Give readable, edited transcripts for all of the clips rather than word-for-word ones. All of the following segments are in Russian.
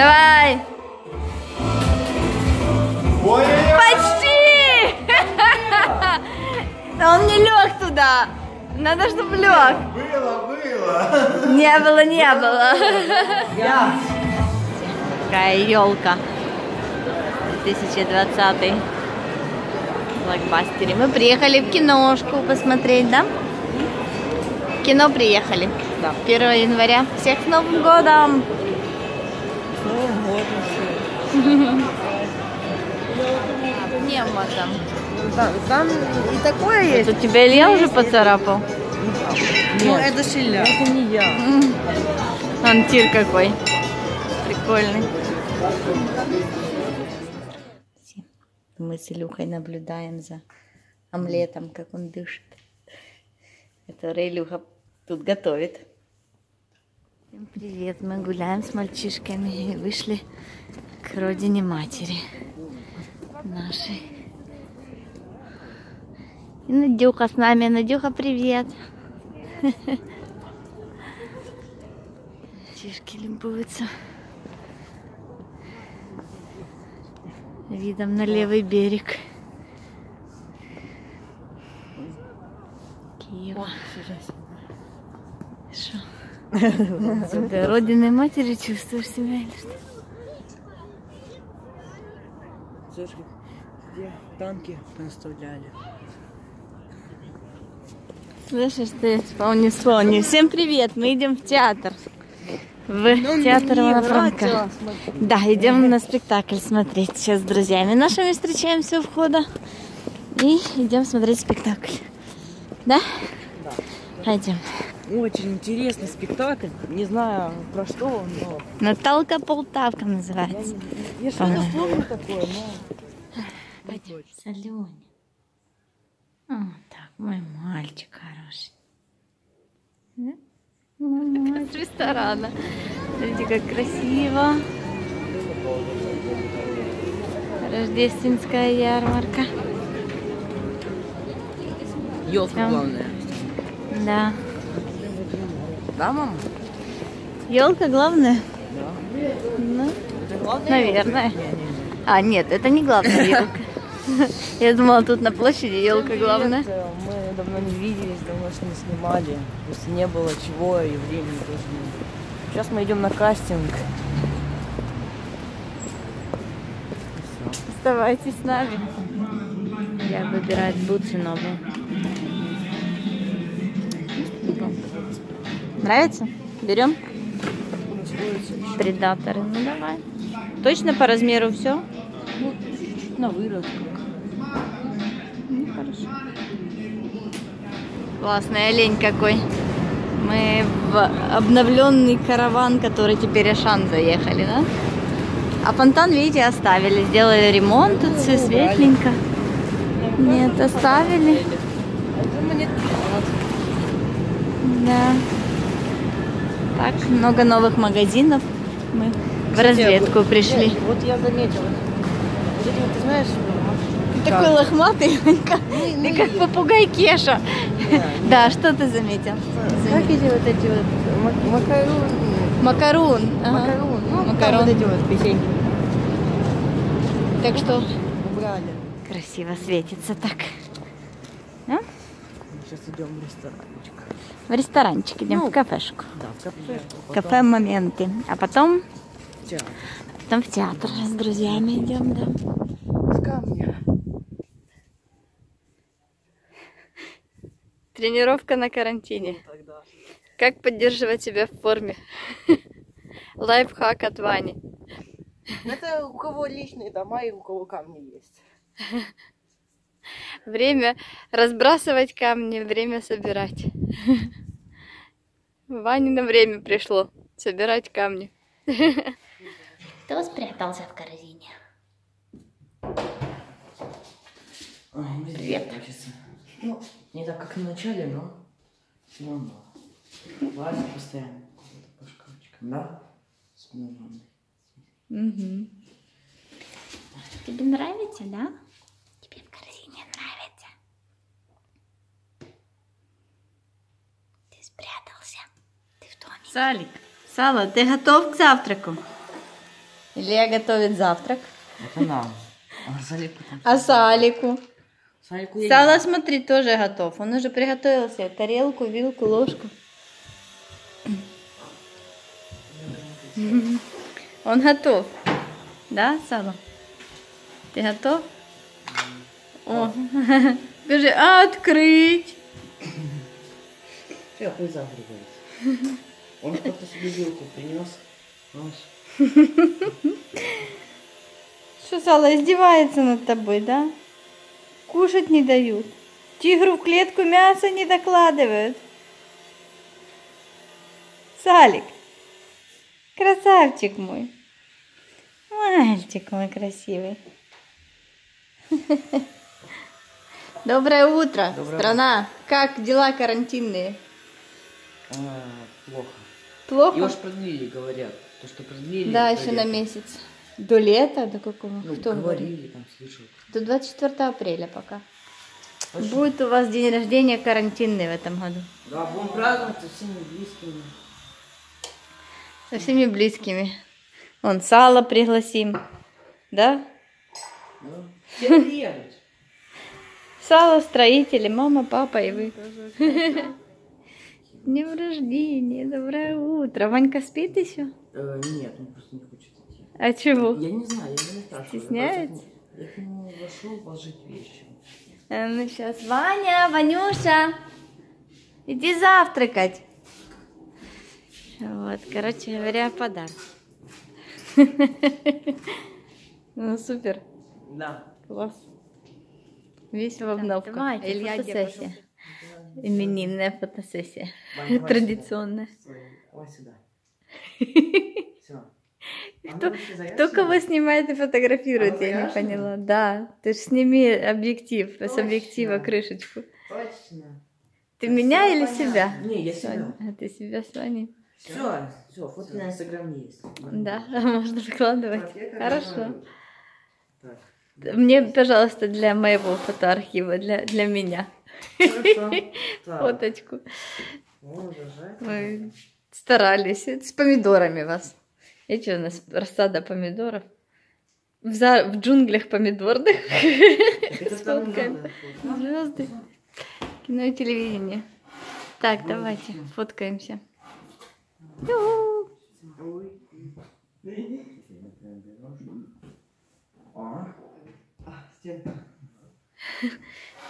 Давай. Ой, почти! Он не лег туда. Надо, чтобы лег. Было. Не было. Какая елка. 2020 блокбастере. Мы приехали в киношку посмотреть, да? В кино приехали. Да. 1 января. Всех с Новым годом! Нема там. Да, там и такое есть. Это тебя Илья уже поцарапал? Ну, это Шиля. Это не я. Он тир какой. Прикольный. Мы с Илюхой наблюдаем за омлетом, как он дышит. Который Илюха тут готовит. Всем привет, мы гуляем с мальчишками и вышли к родине матери нашей. И Надюха с нами. Надюха, привет! Мальчишки любуются видом на левый берег Киева. Шо? Ты родиной матери чувствуешь себя или что? Слышь, где танки поставляли? Слышишь, ты понесло. Всем привет, мы идем в театр. В театр Варафранка. Да, идем на спектакль смотреть. Сейчас с друзьями нашими встречаемся у входа. И идем смотреть спектакль. Да? Да. Пойдем. Очень интересный спектакль. Не знаю, про что он, но... Наталка-Полтавка называется. Я что-то помню такое, но... Пойдем. Салюня. Так, мой мальчик хороший. Да? С ресторана. Смотрите, как красиво. Рождественская ярмарка. Ёлка главная. Да. Да, мама? Ёлка главная? Да. Ну, это главная, наверное. А, нет, это не главная ёлка. Я думала, тут на площади елка главная. Мы давно не виделись, давно что не снимали. Просто не было чего и времени тоже не было. Сейчас мы идем на кастинг. Оставайтесь с нами. Я выбираю бутсы новые. Нравится? Берем? Предаторы. Ну давай. Точно по размеру все? Ну, чуть-чуть на вырос. Хорошо. Классный олень какой. Мы в обновленный караван, который теперь Ашан, заехали, да? А фонтан, видите, оставили. Сделали ремонт, тут все светленько. Нет, оставили. Да. Так, много новых магазинов. Мы в разведку пришли. Вот я заметила. Ты знаешь, такой лохматый, ты как попугай Кеша. Да, что ты заметил? Как эти вот макарон? Макарон. Вот эти вот песенки. Так что убрали. Красиво светится так. Сейчас идем в ресторанчик. В ресторанчик идем, в кафешку. Да, в кафешку. Кафе «Моменты». А потом в театр с друзьями идем, да. С камня. Тренировка на карантине. Как поддерживать себя в форме? Лайфхак от Вани. Это у кого личные дома и у кого камни есть. Время разбрасывать камни, время собирать. Ване на время пришло собирать камни. Кто спрятался в корзине? Привет. Ну, не так, как в начале, но все равно. Лазит постоянно по шкафчикам, да? С мной. Угу. Тебе нравится, да? Тебе в корзине нравится? Ты спрятался. Ты в доме. Салик, Сала, ты готов к завтраку? Илья готовит завтрак. Это нам. А Салику? Сало, смотри, тоже готов. Он уже приготовил себе тарелку, вилку, ложку. Он готов. Да, Сало? Ты готов? О. Скажи, а открыть? Все, хуй загребается. Он что-то себе вилку принес. Что, Сало, издевается над тобой, да? Кушать не дают. Тигру в клетку мясо не докладывают. Салик, красавчик мой. Мальчик мой красивый. Доброе утро, страна. Как дела карантинные? Плохо. Плохо? Его же продлили, говорят. То, что продлили, да, еще на месяц. До лета? До какого? Ну, кто говорили, там, слышал. До 24 апреля пока. Очень. Будет у вас день рождения карантинный в этом году. Да, будем праздновать со всеми близкими. Со всеми близкими. Вон, Сало пригласим. Да? Да. Все приедут. Сало, строители, мама, папа и вы. Днем рождения, доброе утро. Ванька спит еще? Нет, он просто не хочет. А чего? Я не знаю, я не спрашиваю. Стесняется? Я к нему зашел положить вещи. Ну сейчас, Ваня, Ванюша, иди завтракать. Вот, короче говоря, подарок. Ну супер. Да. Класс. Весело обновка. Илья, фотосессия. Именинная фотосессия. Традиционная. Давай сюда. Все. Кто кого снимает и фотографирует, я не поняла. Да, ты же сними объектив, с объектива крышечку. Точно. Ты меня или себя? Не, я себя. А ты себя с вами? Все, все, фото на Инстаграм есть. Да, можно выкладывать. Хорошо. Мне, пожалуйста, для моего фотоархива, для меня. Фоточку. Мы старались. С помидорами вас. И что, у нас рассада помидоров? В джунглях помидорных. С фотками. Звезды. Кино и телевидение. Так, давайте фоткаемся.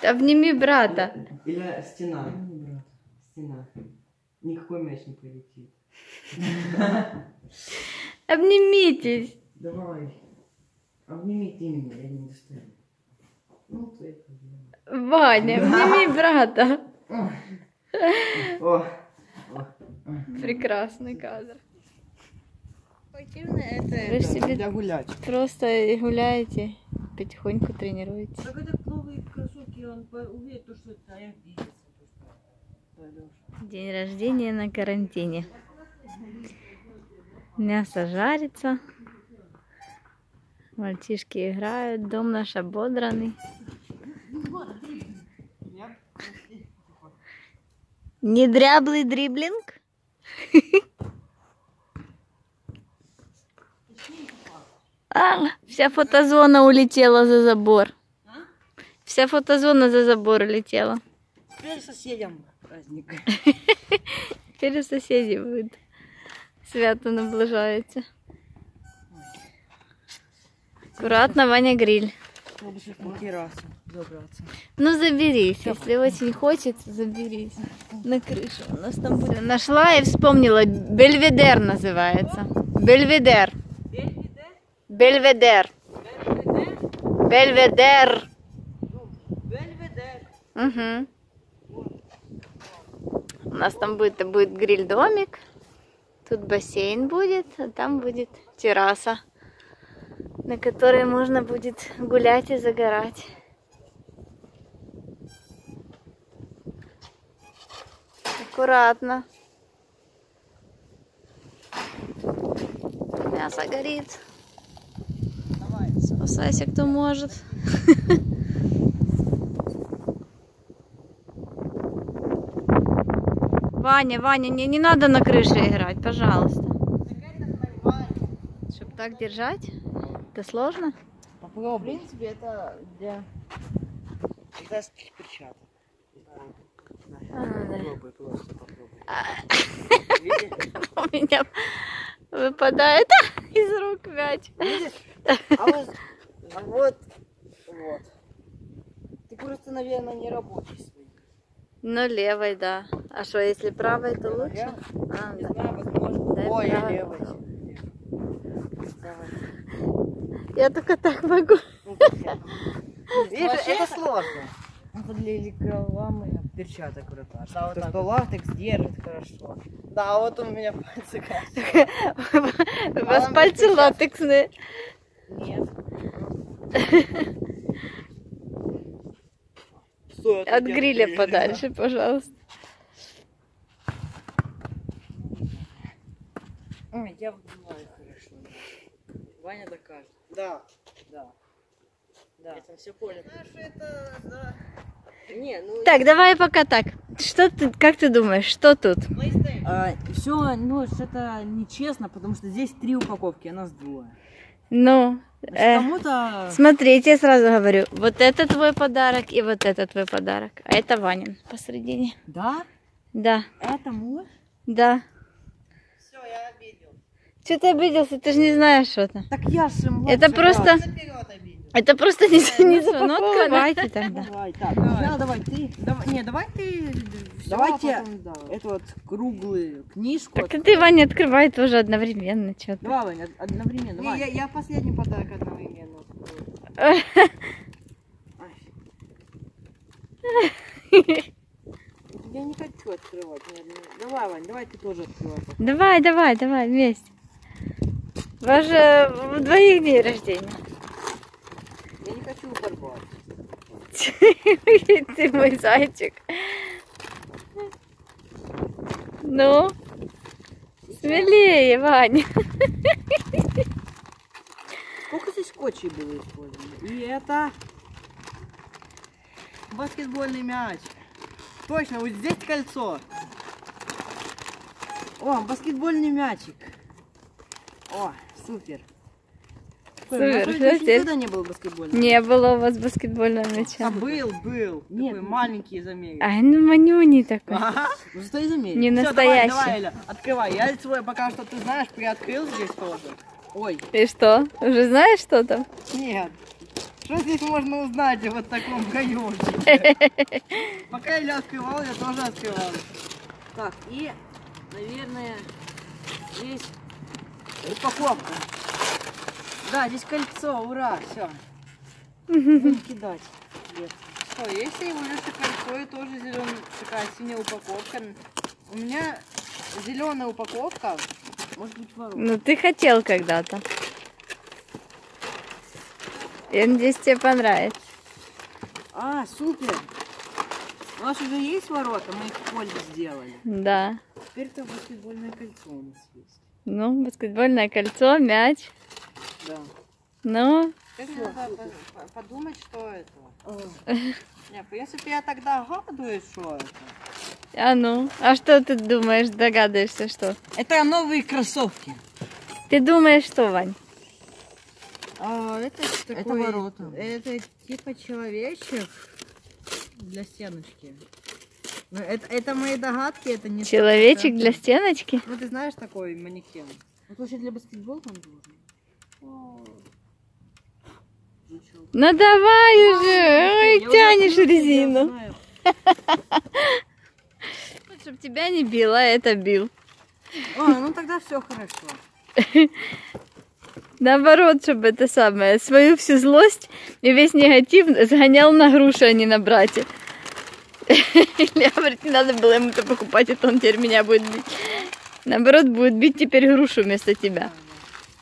Обними брата. Или стена. Стена. Никакой мяч не полетит. Обнимитесь. Давай. Обнимите меня, я не достану. Ну, твоя проблема. Ваня, обними брата. Прекрасный кадр. Вы себе гулять. Просто гуляете, потихоньку тренируетесь. Так это новые кроссовки, он увидит то, что это день рождения на карантине. Мясо жарится, мальчишки играют, дом наш ободранный. Недряблый дриблинг. А, вся фотозона улетела за забор. Вся фотозона за забор улетела. Теперь соседям праздник. Теперь соседи будут. Свято наближается. Аккуратно, Ваня, гриль. Ну заберись, если очень хочется, заберись. На крышу у нас там будет. Нашла и вспомнила. Бельведер называется. Бельведер. Бельведер. Бельведер. Бельведер. У нас там будет гриль-домик. Тут бассейн будет, а там будет терраса, на которой можно будет гулять и загорать. Аккуратно. Мясо горит. Спасайся, кто может. Ваня, не надо на крыше играть, пожалуйста. Чтобы так держать, это сложно? Попробуй. В принципе, это для китайских перчаток. Попробуй, просто попробуй. У меня выпадает из рук мяч. Видишь? А вот, вот. Ты просто, наверное, не рабочий свой. Ну, левой, да. А что, если правой, то лучше? А, не знаю, возможно. Ой, левой. Я только так могу. Видишь, это сложно. Это для рекламы перчаток круто. А вот что латекс держит хорошо. Да, вот у меня пальцы. У вас пальцы латексные? Нет. От гриля подальше, пожалуйста. Я выгибаю хорошо. Ваня докажет. Да. Да. Да. Я там все понял. Не, ну, так, давай пока так. Что ты, как ты думаешь, что тут? Все, ну, это нечестно, потому что здесь 3 упаковки, а нас 2. Ну, смотри, я тебе сразу говорю, вот это твой подарок и вот это твой подарок. А это Ванин посредине. Да? Да. Это мой? Да. Все, я обидел. Что ты обиделся? Ты же не знаешь что-то. Так я же младший. Это просто... Это просто не запаковано. Давайте тогда. Давай, так. Сначала давай ты. Не, давай ты. Давайте эту вот круглую книжку. Так ты, Ваня, открывай тоже одновременно что-то. Давай, Ваня, одновременно. Не, я последний подарок одновременно. Я не хочу открывать. Давай, Вань, давай ты тоже открывай. Давай, давай, давай, вместе. У вас же вдвоих день рождения. Я не хочу порвать. Ты мой зайчик. Ну, смелее, Ваня. Сколько здесь скотчей было использовано? И это баскетбольный мяч. Точно, вот здесь кольцо. О, баскетбольный мячик. О, супер. Супер, никогда не было баскетбольного мяча. Не было у вас баскетбольного мяча. А был, был. Нет. Такой маленький из Америки. Ай, ну манюни такой. Ага, ну что из Америки? Не настоящий. Всё, давай, Эля, открывай. Я свой пока что, ты знаешь, приоткрыл здесь тоже. Ой. И что? Уже знаешь что там? Нет. Что здесь можно узнать о вот таком гаёчике? Пока Эля открывал, я тоже открывал. Так, и, наверное, здесь упаковка. Да, здесь кольцо, ура, все. Будем кидать. Что, если я увижу кольцо и тоже зеленая, такая синяя упаковка. У меня зеленая упаковка, может быть, воровка. Ну ты хотел когда-то. Я надеюсь, тебе понравится. А, супер. У нас уже есть ворота, мы их в поле сделали. Да. Теперь-то баскетбольное кольцо у нас есть. Ну, баскетбольное кольцо, мяч. Да. Ну? Надо подумать, что это. Не, в принципе, я тогда гадаю, что это. А ну? А что ты думаешь, догадываешься, что? Это новые кроссовки. Ты думаешь, что, Вань? А, это такой, это ворота. Это типа человечек для стеночки. Но это мои догадки, это не... Человечек для стеночки? Ну, ты знаешь, такой манекен. Ну, вообще для баскетбола он должен. Ну давай уже, ой, тянешь резину. Чтоб тебя не било, а это бил. О, ну тогда все хорошо. Наоборот, чтобы это самое, свою всю злость и весь негатив сгонял на груши, а не на брате. Илья говорит, не надо было ему-то покупать, это он теперь меня будет бить. Наоборот, будет бить теперь грушу вместо тебя.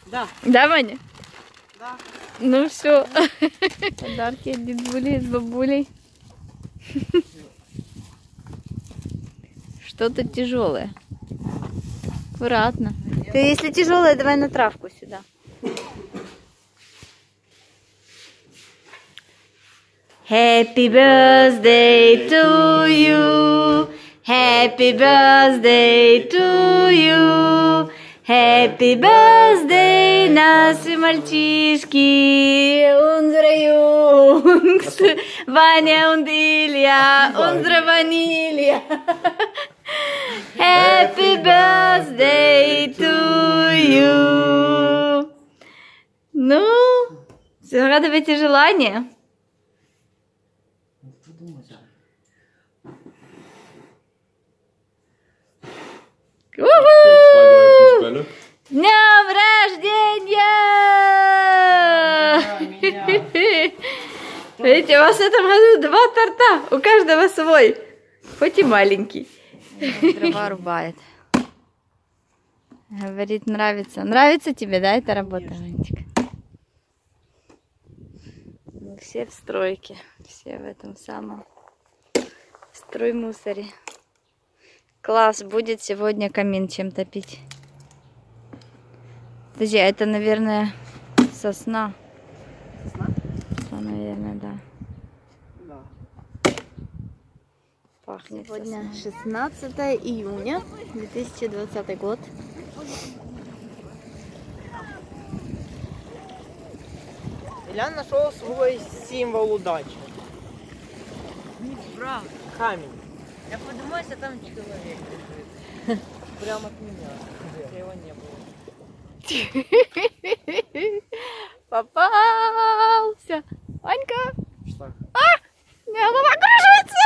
Да. Да, Ваня? Да. Ну все. Подарки от дедули, от бабулей. Что-то тяжелое. Аккуратно. Ты, если тяжелое, давай на травку сюда. Happy birthday to you. Happy birthday to you. Happy birthday, Nana. мальчишки, ундра юнгс, Ваня und Ilya, ундра ванилья. Happy birthday to you. Ну, загадывайте желание. С днем рождения! Видите, у вас в этом году 2 торта, у каждого свой, хоть и маленький. Дрова рубает. Говорит, нравится. Нравится тебе, да, эта работа, Ванечка? Все в стройке, все в этом самом строймусоре. Класс, будет сегодня камин чем топить. Друзья, это, наверное, сосна. Сосна? Сосна, наверное, да. Да. Пахнет сегодня сосна. 16 июня 2020 год. Илья нашел свой символ удачи. Неправда. Камень. Я подумаю, что там человек лежит. Прямо от меня. Хотя его не было. Попался! Ванька! Что? А! У меня голова кружится!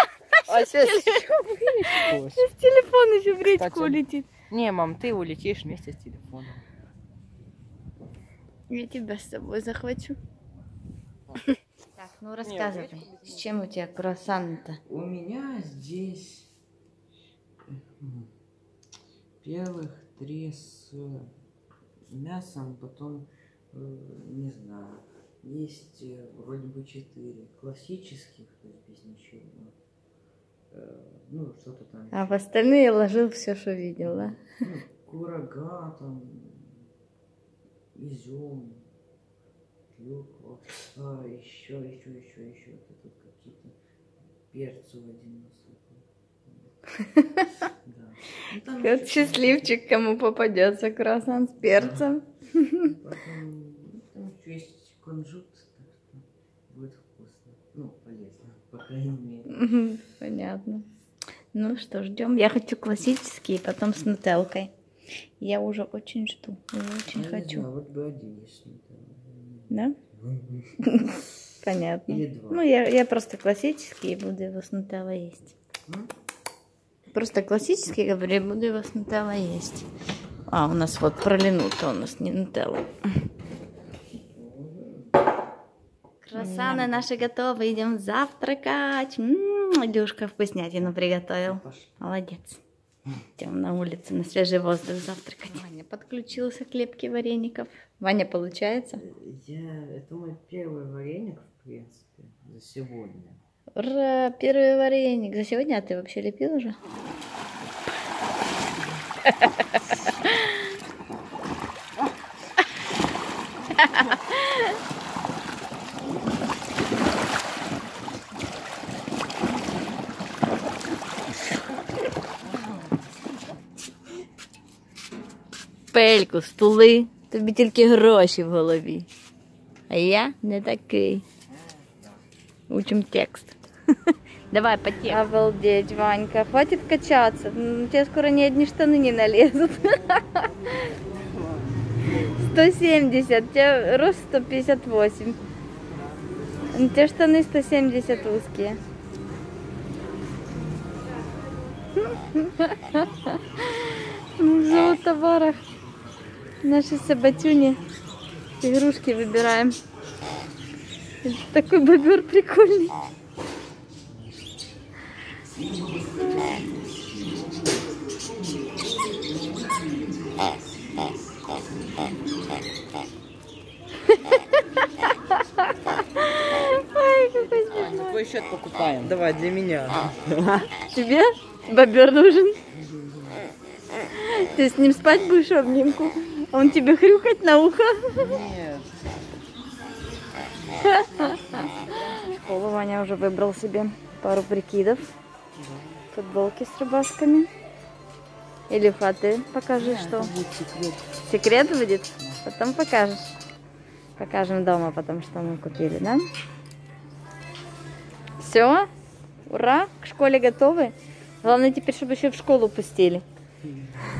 А сейчас телефон еще в речку улетит. Не, мам, ты улетишь вместе с телефоном. Я тебя с собой захвачу. Так, ну рассказывай, с чем у тебя круассан-то? У меня здесь первых 3 с мясом, потом, не знаю, есть вроде бы 4 классических, то есть без ничего, ну что-то там. А в остальные ложил все, что видел, да? Ну, курага, там, изюм, клюква, а еще, тут какие-то перцу один насыпал. Вот счастливчик, кому попадется круассан с перцем. Потом есть кунжут, так что будет вкусно. Ну, полезно, по крайней мере. Понятно. Ну что, ждем. Я хочу классические, потом с нутеллкой. Я уже очень жду, очень хочу. Вот бы один с нутеллой. Да? Понятно. Ну, я просто классические буду его с нутеллой есть. Просто классический, говорю, буду его с нутеллой есть. А, у нас вот пролинута, у нас не нутелла. Круассаны наши готовы, идем завтракать. Илюшка вкуснятину приготовил. Молодец. Идем на улицу, на свежий воздух завтракать. Ваня подключился к лепке вареников. Ваня, получается? Это мой первый вареник, в принципе, за сегодня. Ура! Первый вареник. За сегодня, а ты вообще лепил уже? Пельку, стули, тобі тільки гроші в голові. А я не такий. Учим текст. Давай по тексту. Обалдеть, Ванька. Хватит качаться. У тебя скоро ни одни штаны не налезут. 170. У тебя рост 158. У тебя штаны 170 узкие. В зоотоварах. Наши собатюни. Игрушки выбираем. Такой бобер прикольный. Какой счет покупаем? Давай, для меня. Тебе бобер нужен? Ты с ним спать будешь в обнимку? Он тебе хрюкать на ухо? Нет. Школу Ваня уже выбрал себе пару прикидов, футболки с рубашками. Илюха, ты покажи, что. Секрет будет? Потом покажешь. Покажем дома потом, что мы купили, да? Все, ура, к школе готовы. Главное теперь, чтобы еще в школу пустили.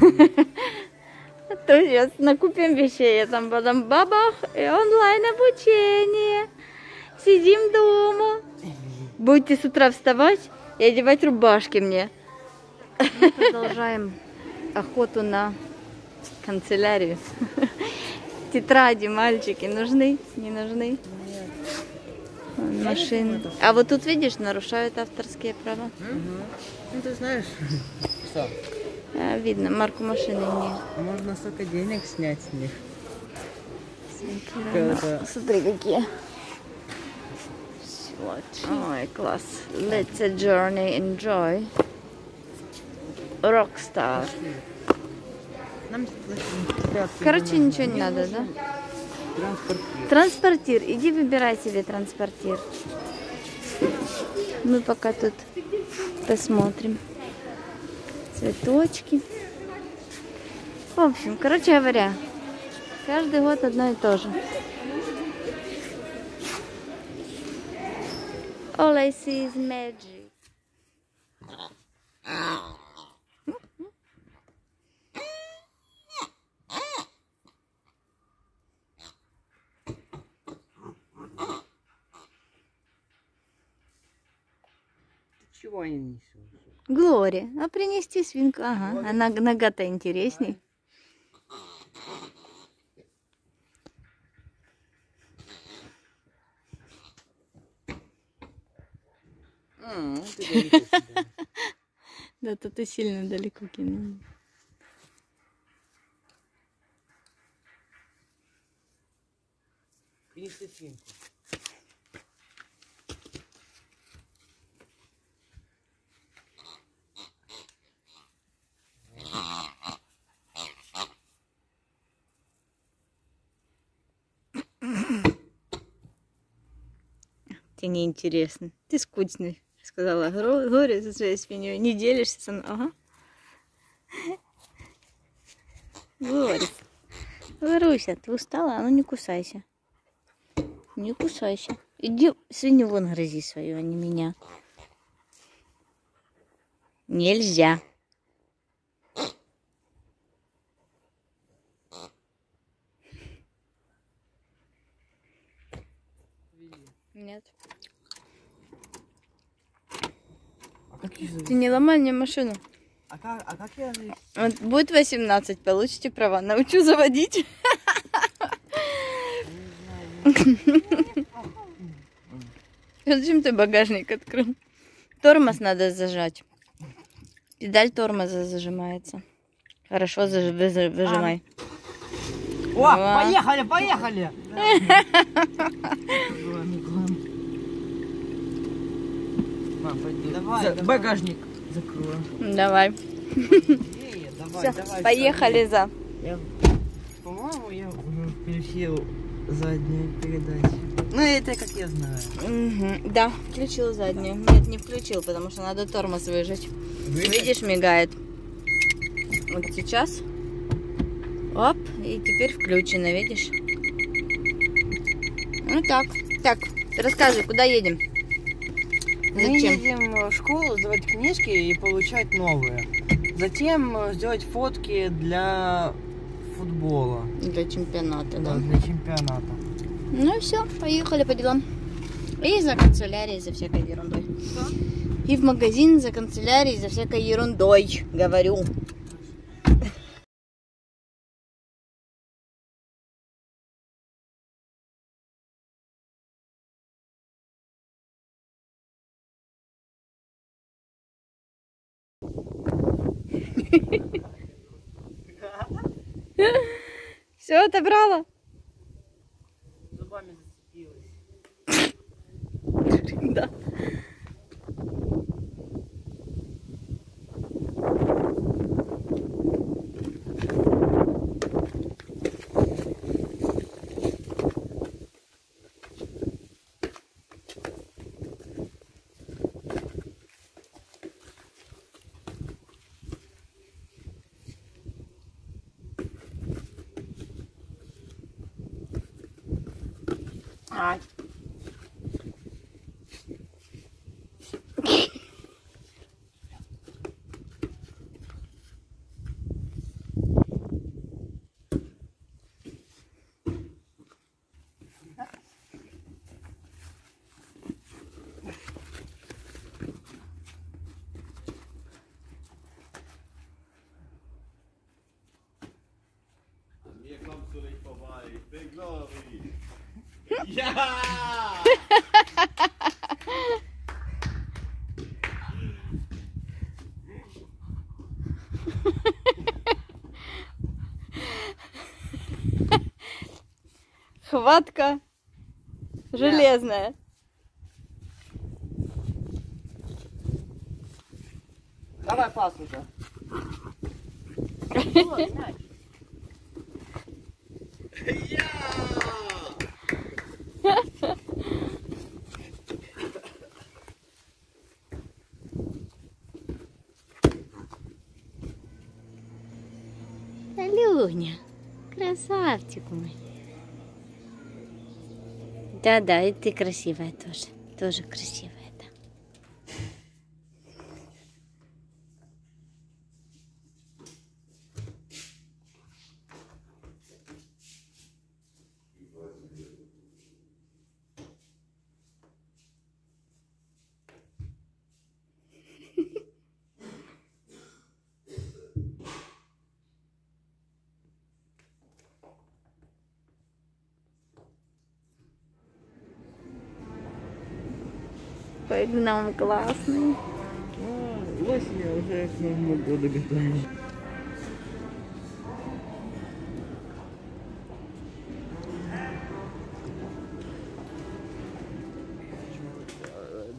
То сейчас накупим вещей, там потом бабах и онлайн обучение. Сидим дома. Будете с утра вставать и одевать рубашки мне. Мы продолжаем охоту на канцелярию. Тетради, мальчики, нужны? Не нужны? Нет. Машины. А вот тут, видишь, нарушают авторские права. Угу. Ну, ты знаешь, что? Видно, марку машины нет. Можно столько денег снять с них. Смотри, какие. Ой, класс. Let's a journey, enjoy. Rockstar. Короче, ничего не надо, да? Транспортир. Транспортир. Иди выбирай себе транспортир. Мы пока тут посмотрим. Цветочки. В общем, короче говоря, каждый год одно и то же. All I see is magic. Чего они несут? Глория, а принести свинку? Ага, Глория. Она нога-то интересней. Да, то ты сильно далеко кинул. Принесли свинку. Ты неинтересный, ты скучный, сказала Глория за своей свиньей. Не делишься со мной. Ага. Глория, Глоруся, ты устала, а ну не кусайся. Не кусайся. Иди свинью вон грызи свою, а не меня. Нельзя. Нет. А ты не ломай мне машину. А как я... Вот будет 18, получите права. Научу заводить. Зачем ты багажник открыл? Тормоз надо зажать. Педаль тормоза зажимается. Хорошо, выжимай. О, поехали, поехали! Давай, багажник закроем. Давай. Все, поехали за. По-моему, я включил заднюю передачу. Ну, это как я знаю. Угу. Да, включил заднюю. Да. Нет, не включил, потому что надо тормоз выжать. Видишь, мигает. Вот сейчас. Оп, и теперь включено, видишь? Ну так, так, расскажи, куда едем? Зачем? Мы едем в школу сдавать книжки и получать новые. Затем сделать фотки для футбола. Для чемпионата, да? Да, для чемпионата. Ну и все, поехали по делам. И за канцелярией, за всякой ерундой. Да? И в магазин за канцелярией, за всякой ерундой, говорю. Все, отобрала? Зубами зацепилась. Да. Big Glory! Yeah! Хватка железная. Давай пас уже. Yeah! Алёня, красавчик мой. Да-да, и ты красивая тоже. Тоже красивая, да. Нам классный. Лось я уже к Новому году готовлю.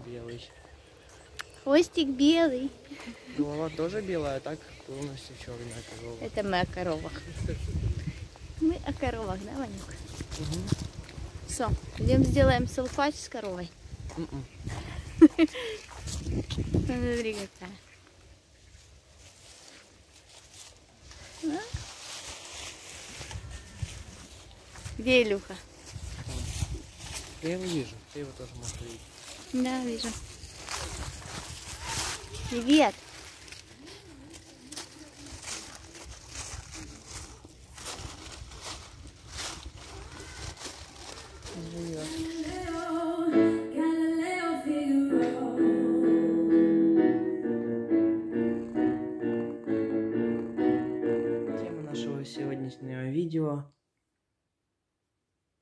Белый. Хвостик белый. Голова тоже белая, а так полностью черная корова. Это мы о коровах. Мы о коровах, да, Ванюк? Угу. Все, идем сделаем салфач с коровой. Смотри, какая. А? Где Илюха? Я его вижу. Ты его тоже можешь видеть. Да, вижу. Привет.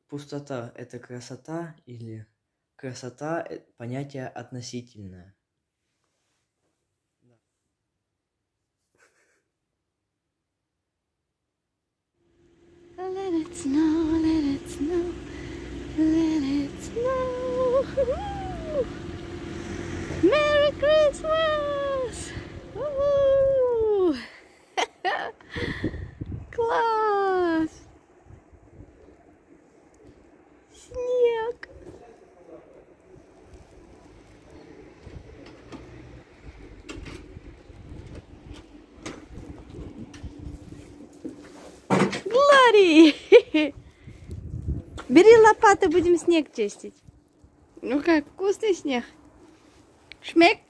Пустота – это красота или красота – понятие относительное? Да. Let it snow, let it snow, let it snow. Merry Christmas! Класс! Снег. Глори! Бери лопату, будем снег чистить. Ну как, вкусный снег? Шмект?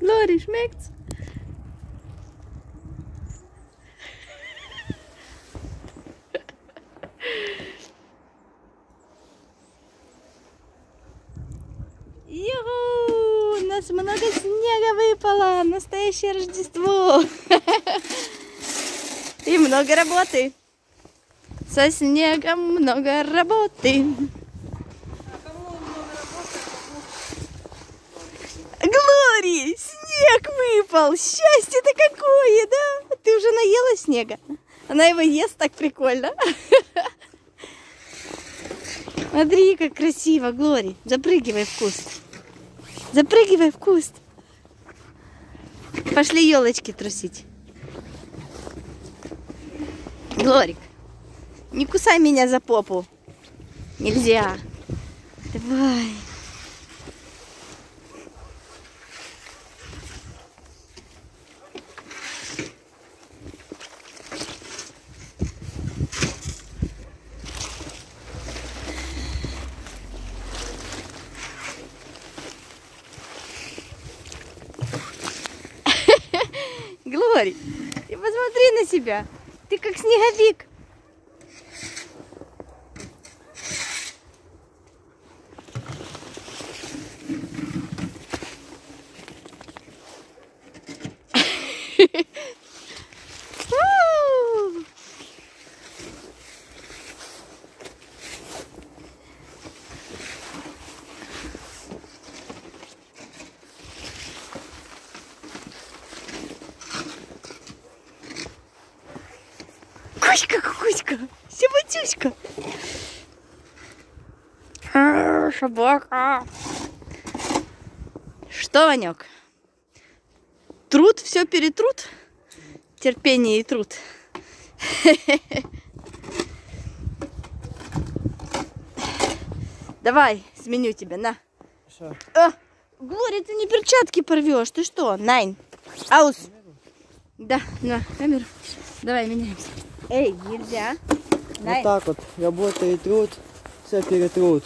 Глори, шмект? Юху! У нас много снега выпало! Настоящее Рождество! И много работы! Со снегом много работы! Глори! Снег выпал! Счастье-то какое, да? Ты уже наела снега? Она его ест так прикольно! Смотри, как красиво, Глори. Запрыгивай в куст. Запрыгивай в куст. Пошли елочки трусить. Глорик, не кусай меня за попу. Нельзя. Давай. посмотри. Ты посмотри на себя. Ты как снеговик. Кузька, Симатюшка. Собака. Что, Ванек? Труд, все перетрут? Терпение и труд. Давай, сменю тебя, на. А, Глория, ты мне перчатки порвешь, ты что? Найн. Аус. Да, на камеру. Давай, меняемся. Эй, нельзя. Дай. Вот так вот. Работа и труд. Все перетрут.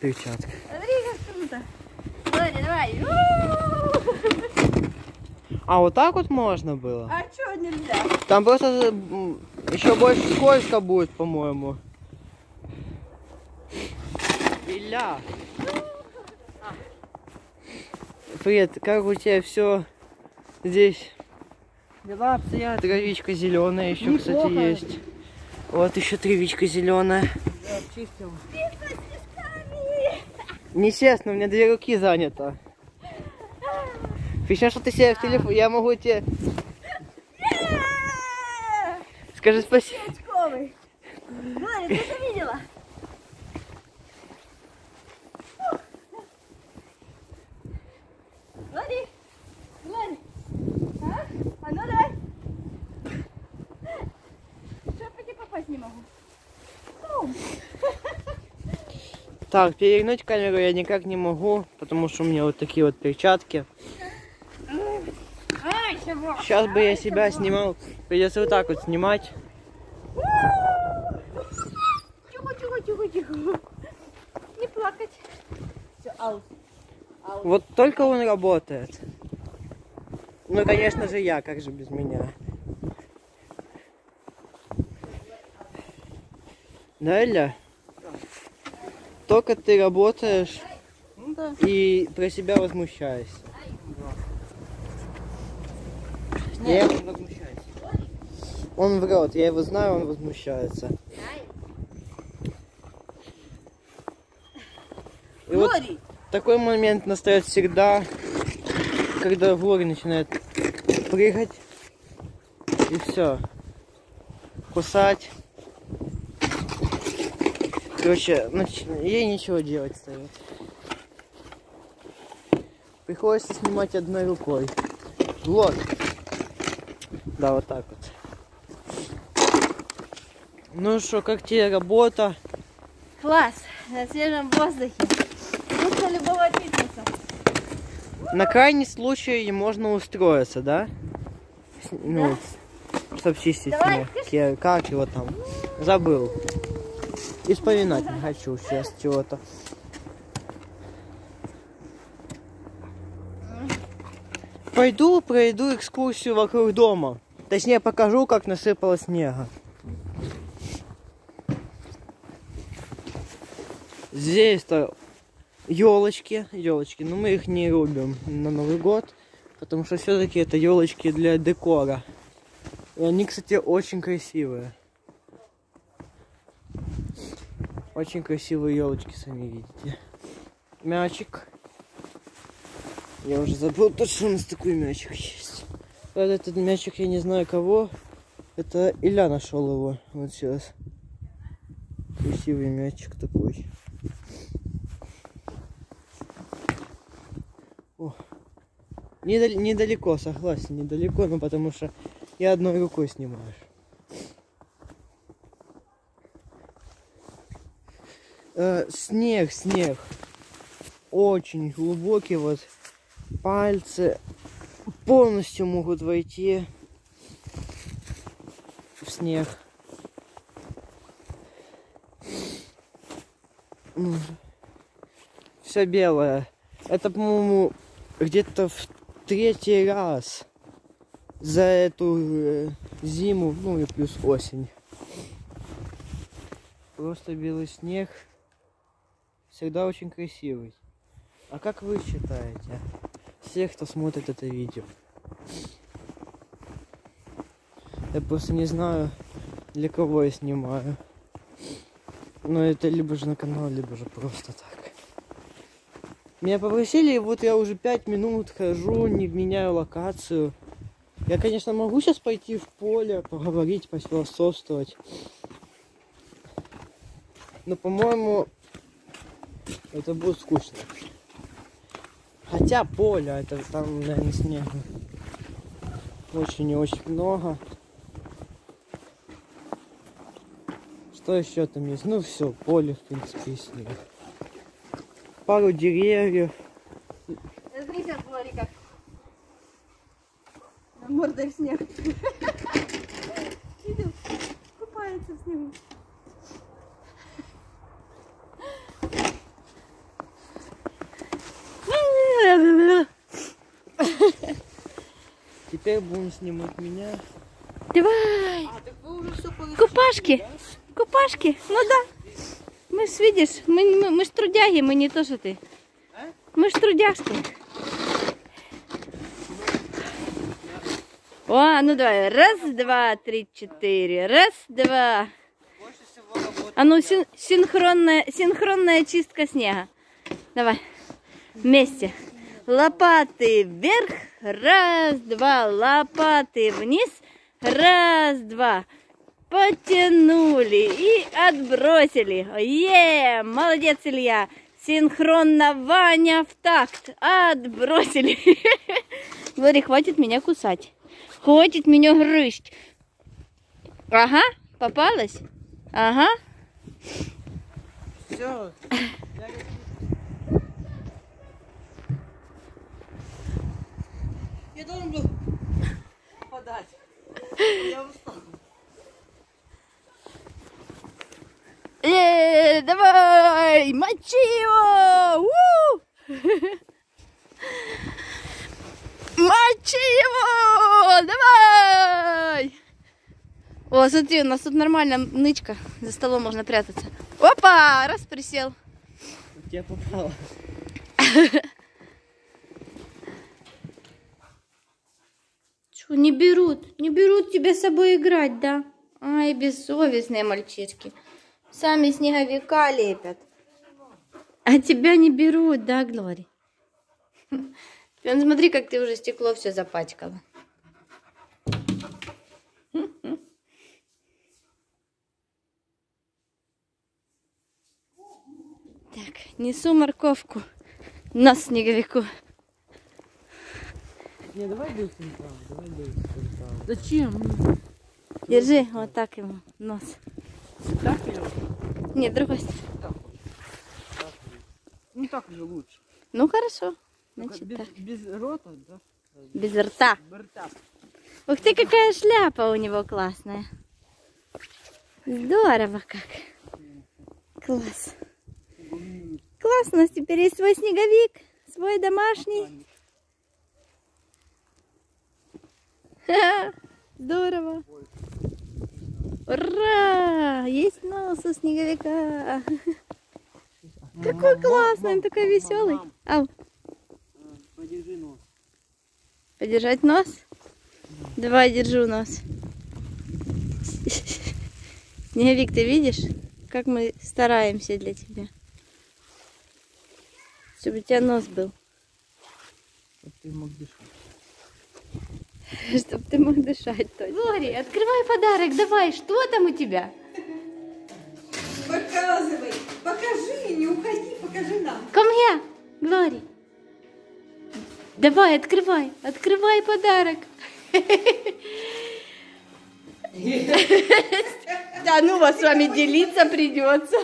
Перчатка. Смотри, как круто. Смотри, давай. А вот так вот можно было? А чё нельзя? Там просто еще больше скользко будет, по-моему. Илья. Привет, как у тебя все здесь? Травичка зеленая еще, неплохо, кстати, есть. Вот еще травичка зеленая. Не честно, у меня две руки занято. Пишешь, что ты себе в телефон. Я могу тебе. Скажи спасибо. Глория, ты это видела? Смотри, Глория. А ну давай. Что, по тебе попасть не могу. Так, перевернуть камеру я никак не могу, потому что у меня вот такие вот перчатки. Сейчас бы я себя снимал, придется вот так вот снимать. Тихо-тихо-тихо-тихо. Не плакать. Все, аут. Вот только он работает. Ну, конечно же, я, как же без меня. Да, Эля? Только ты работаешь и про себя возмущаешься. Нет, он возмущается. Он врет, я его знаю, он возмущается. И вот такой момент настает всегда, когда Глория начинает прыгать и все кусать, короче, ей ничего делать стоит, приходится снимать одной рукой. Вот, да, вот так вот. Ну что, как тебе работа? Класс, на свежем воздухе, лучше любого фитнеса. На крайний случай можно устроиться, да? Ну, да. Чтоб чистить его. Как его там? Забыл. И вспоминать не хочу сейчас чего-то. Пойду, пройду экскурсию вокруг дома. Точнее, покажу, как насыпало снега. Здесь-то... Елочки, но мы их не рубим на Новый год, потому что все-таки это елочки для декора. И они, кстати, очень красивые. Очень красивые елочки, сами видите. Мячик. Я уже забыл, что у нас такой мячик есть. Правда, этот мячик я не знаю кого. Это Илья нашел его. Вот сейчас. Красивый мячик такой. О, недалеко, согласен, недалеко, но потому что я одной рукой снимаю. Снег. Очень глубокий, вот пальцы полностью могут войти в снег. Все белое. Это, по-моему, где-то в третий раз за эту зиму, ну и плюс осень. Просто белый снег всегда очень красивый. А как вы считаете, все, кто смотрит это видео? Я просто не знаю, для кого я снимаю. Но это либо же на канал, либо же просто так. Меня попросили, и вот я уже 5 минут хожу, не меняю локацию. Я, конечно, могу сейчас пойти в поле, поговорить, пофилософствовать. Но, по-моему, это будет скучно. Хотя поле, это там, наверное, снега очень и очень много. Что еще там есть? Ну все, поле, в принципе, и снег. Пару деревьев. Смотрите, смотри, как. Мордой в снег. Видел? Купается в снегу. Теперь будем снимать меня. Давай! Так вы уже все получили, купашки! Да? Купашки! Ну да! Мы ж, видишь, мы ж трудяги, мы не то, что ты. А? Мы ж трудяшки. О, ну давай. Раз, два, три, четыре. Раз, два. А ну синхронная чистка снега. Давай. Вместе. Лопаты вверх. Раз, два. Лопаты вниз. Раз, два. Потянули и отбросили. Е, молодец, Илья. Синхронно, Ваня, в такт. Отбросили. Смотри, хватит меня кусать. Хватит меня грызть. Ага, попалась. Ага. Все. Я должен был попадать. Я устал. Давай, мочи его! Мочи его! Давай! О, смотри, у нас тут нормально нычка. За столом можно прятаться. Опа! Раз, присел. Я попала. Чё, не берут? Не берут тебя с собой играть, да? Ай, бессовестные мальчишки. Сами снеговика лепят. А тебя не берут, да, Глори? Смотри, как ты уже стекло все запачкала. Так, несу морковку на снеговику. Не, давай быстренько, давай быстренько. Зачем? Держи, вот так ему нос. Так или? Нет, другой стороны. Не так же лучше. Ну хорошо. Значит, без рота, да? Без рта. Ух ты, какая шляпа у него классная. Здорово как. Класс. Класс, у нас теперь есть свой снеговик. Свой домашний. Ха-ха, здорово. Ура! Есть нос у снеговика. Какой классный, он такой веселый. Ау. Подержи нос. Подержать нос? Давай, держу нос. Снеговик, ты видишь, как мы стараемся для тебя? Чтобы у тебя нос был. Чтоб ты мог дышать. Чтоб ты мог дышать точно. Глори, открывай подарок, давай, что там у тебя? Показывай, покажи, не уходи, покажи нам. Ко мне, Глори. Давай, открывай, открывай подарок. Да, ну вас с вами делиться придется.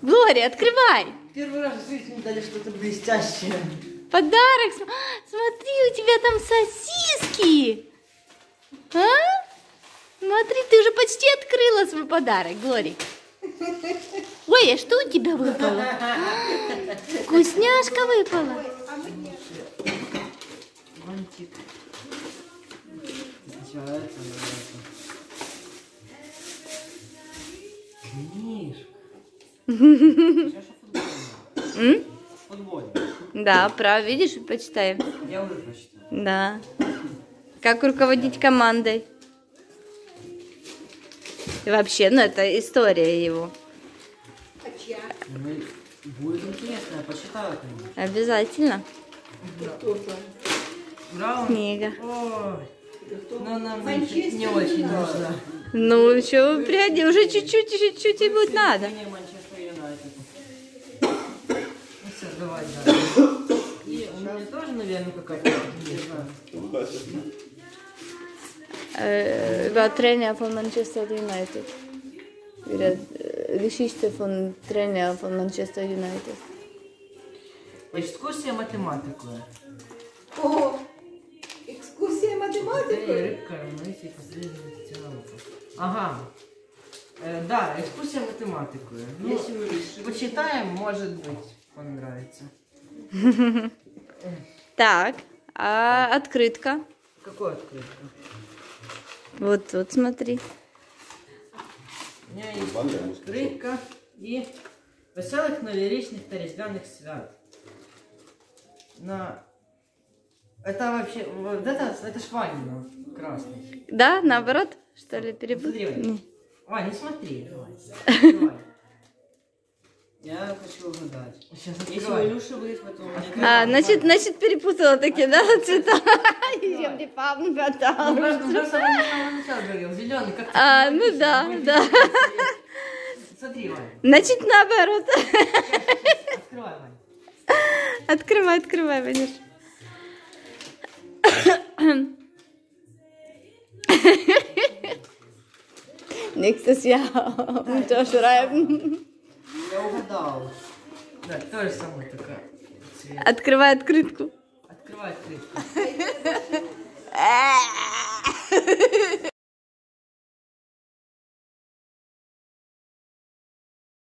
Глори, открывай. Первый раз в жизни дали что-то блестящее. Подарок, смотри, у тебя там сосиски. А? Смотри, ты уже почти открыла свой подарок, Глори. Ой, Зоя, что у тебя выпало? Вкусняшка выпала. Книжка. Да, прав, видишь, почитаем. Я уже прочитаю. Да. Как руководить командой. И вообще, ну это история его. Будет интересно, я почитаю. Обязательно. Книга. Но нам не очень нужна. Ну еще пряди, уже чуть-чуть и будет надо. Давай, да. И у меня тоже, наверное, какая-то Тренер по Манчестер Юнайтед. Geschichte von Trainer von Manchester United. Экскурсия математику. О, экскурсия математику. Рыбка, равновесие последовательности науков. Ага. Да, экскурсия математику. Ну, почитаем, может быть. Понравится. Так, а открытка? Какую открытку? Вот тут смотри. У меня есть открытка и веселых новоречных різдвяних свят. На... Это вообще... Вот это Ваня красный. Да, наоборот, что ли, перепутал? Ваня, смотри. Давай. Я хочу угадать. Сейчас если Илюша выхватит, значит перепутала такие, да, цвета? Я не помню, там. Зеленый, как ну да, да. Смотри, Вань. Значит, наоборот. Открывай, Вань. Открывай, Ванюш. Nächstes Jahr unterschreiben. Я угадал. Да, тоже самое такая. Открывай открытку. Открывай открытку.